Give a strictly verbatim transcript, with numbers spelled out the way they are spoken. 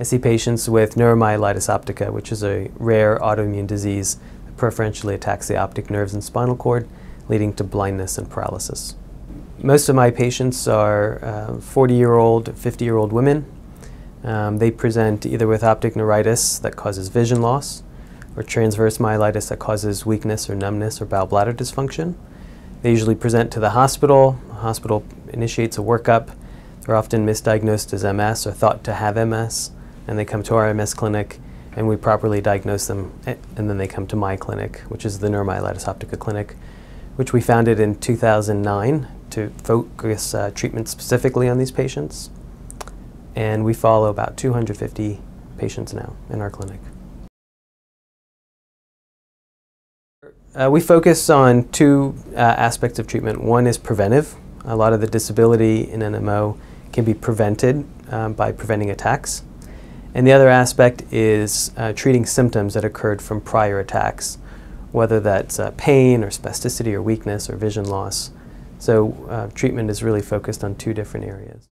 I see patients with neuromyelitis optica, which is a rare autoimmune disease that preferentially attacks the optic nerves and spinal cord, leading to blindness and paralysis. Most of my patients are forty-year-old, uh, fifty-year-old women. Um, they present either with optic neuritis that causes vision loss, or transverse myelitis that causes weakness or numbness or bowel bladder dysfunction. They usually present to the hospital. The hospital initiates a workup. They're often misdiagnosed as M S or thought to have M S, and they come to our M S clinic, and we properly diagnose them, and then they come to my clinic, which is the Neuromyelitis Optica Clinic, which we founded in two thousand nine to focus uh, treatment specifically on these patients. And we follow about two hundred fifty patients now in our clinic. Uh, we focus on two uh, aspects of treatment. One is preventive. A lot of the disability in N M O can be prevented um, by preventing attacks. And the other aspect is uh, treating symptoms that occurred from prior attacks, whether that's uh, pain or spasticity or weakness or vision loss. So uh, treatment is really focused on two different areas.